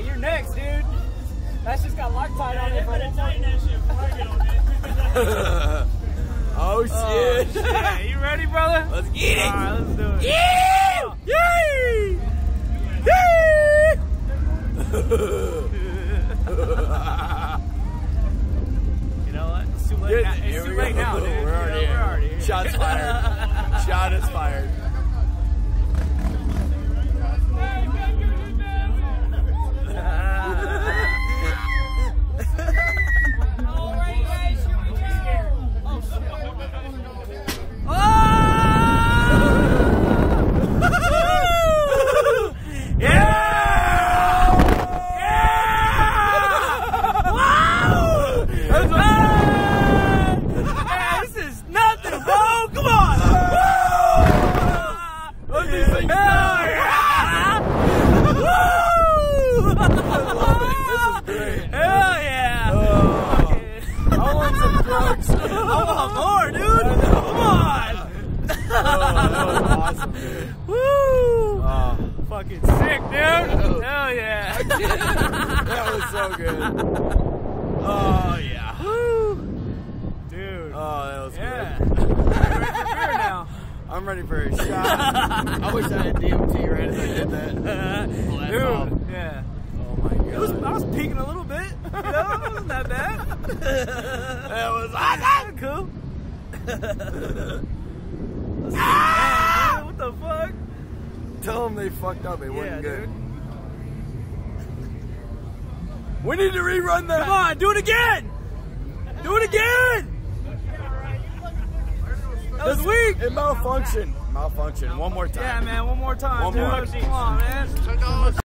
Hey, you're next, dude. That's just got Loctite on it. But tighten that shit before I get on it. Oh, shit. Yeah, you ready, brother? Let's get it. All right, let's do it. Yeah! Yay! Yeah! You know what? It's too late now. It's too late now, dude. We're already here. Shots fired. Shot is fired. Fucking sick, dude! Oh. Hell yeah! I did. That was so good. Oh yeah! Woo. Dude! Oh, that was good. I'm ready for beer now. I'm ready for a shot. I wish I had DMT right as I did that. Dude! Off. Yeah. Oh my god! I was peeking a little bit. No, it wasn't that bad. That was awesome. Cool. Ah! Man, what the fuck? Tell them they fucked up. It wasn't good. Dude. We need to rerun that. Come on, do it again. Do it again. That was weak. It malfunctioned. Malfunctioned. One more time. Yeah, man. One more time. One more. Come on, man.